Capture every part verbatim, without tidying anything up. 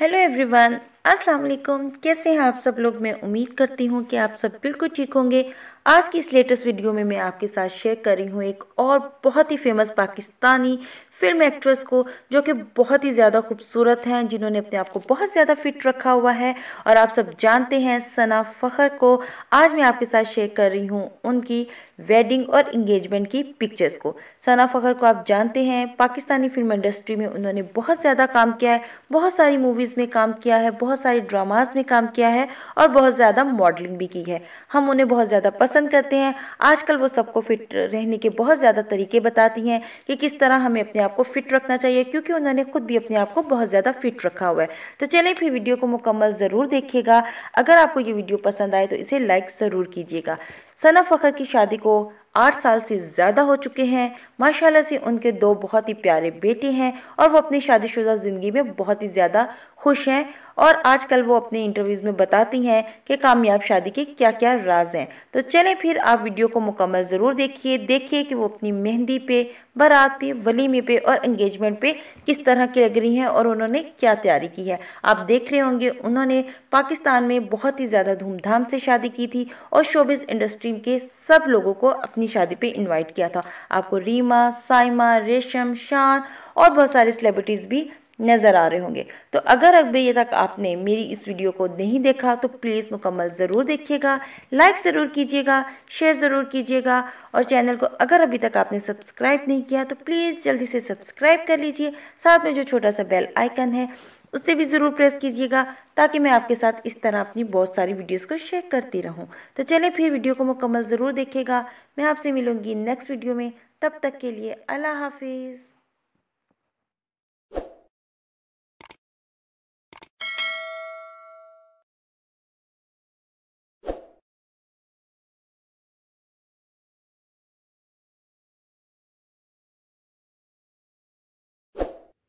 Hello everyone, अस्सलाम वालेकुम। कैसे हैं आप सब लोग। मैं उम्मीद करती हूँ कि आप सब बिल्कुल ठीक होंगे। आज की इस लेटेस्ट वीडियो में मैं आपके साथ शेयर कर रही हूँ एक और बहुत ही फेमस पाकिस्तानी फिल्म एक्ट्रेस को, जो कि बहुत ही ज़्यादा खूबसूरत हैं, जिन्होंने अपने आप को बहुत ज़्यादा फिट रखा हुआ है और आप सब जानते हैं सना फ़खर को। आज मैं आपके साथ शेयर कर रही हूँ उनकी वेडिंग और इंगेजमेंट की पिक्चर्स को। सना फ़खर को आप जानते हैं, पाकिस्तानी फिल्म इंडस्ट्री में उन्होंने बहुत ज़्यादा काम किया है, बहुत सारी मूवीज़ में काम किया है, बहुत सारे ड्रामाज में काम किया है और बहुत ज़्यादा मॉडलिंग भी की है। हम उन्हें बहुत ज़्यादा पसंद करते हैं। आजकल वो सबको फिट रहने के बहुत ज़्यादा तरीके बताती हैं कि किस तरह हमें अपने आप को फिट रखना चाहिए, क्योंकि उन्होंने खुद भी अपने आप को बहुत ज़्यादा फिट रखा हुआ है। तो चलिए फिर वीडियो को मुकम्मल ज़रूर देखिएगा। अगर आपको ये वीडियो पसंद आए तो इसे लाइक ज़रूर कीजिएगा। सना फ़खर की शादी को आठ साल से ज़्यादा हो चुके हैं। माशाल्लाह से उनके दो बहुत ही प्यारे बेटे हैं और वो अपनी शादीशुदा ज़िंदगी में बहुत ही ज़्यादा खुश हैं। और आजकल वो अपने इंटरव्यूज़ में बताती हैं कि कामयाब शादी के क्या क्या राज हैं। तो चलें फिर आप वीडियो को मुकम्मल ज़रूर देखिए। देखिए कि वो अपनी मेहंदी पे, बारात पे, वलीमे पे और इंगेजमेंट पे किस तरह की लग रही हैं और उन्होंने क्या तैयारी की है। आप देख रहे होंगे उन्होंने पाकिस्तान में बहुत ही ज़्यादा धूमधाम से शादी की थी और शोबिज़ इंडस्ट्री के सब लोगों को अपनी शादी पे इन्वाइट किया था। आपको रीमा, साइमा, रेशम, शान और बहुत सारे सेलिब्रिटीज़ भी नज़र आ रहे होंगे। तो अगर अभी तक आपने मेरी इस वीडियो को नहीं देखा तो प्लीज़ मुकम्मल ज़रूर देखिएगा, लाइक ज़रूर कीजिएगा, शेयर ज़रूर कीजिएगा और चैनल को अगर अभी तक आपने सब्सक्राइब नहीं किया तो प्लीज़ जल्दी से सब्सक्राइब कर लीजिए। साथ में जो छोटा सा बेल आइकन है उससे भी ज़रूर प्रेस कीजिएगा, ताकि मैं आपके साथ इस तरह अपनी बहुत सारी वीडियोस को शेयर करती रहूं। तो चलें फिर वीडियो को मुकम्मल ज़रूर देखिएगा। मैं आपसे मिलूंगी नेक्स्ट वीडियो में। तब तक के लिए अल्लाह हाफिज़।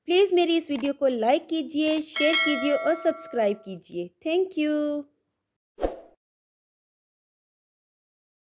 प्लीज़ मेरी इस वीडियो को लाइक कीजिए, शेयर कीजिए और सब्सक्राइब कीजिए। Thank you.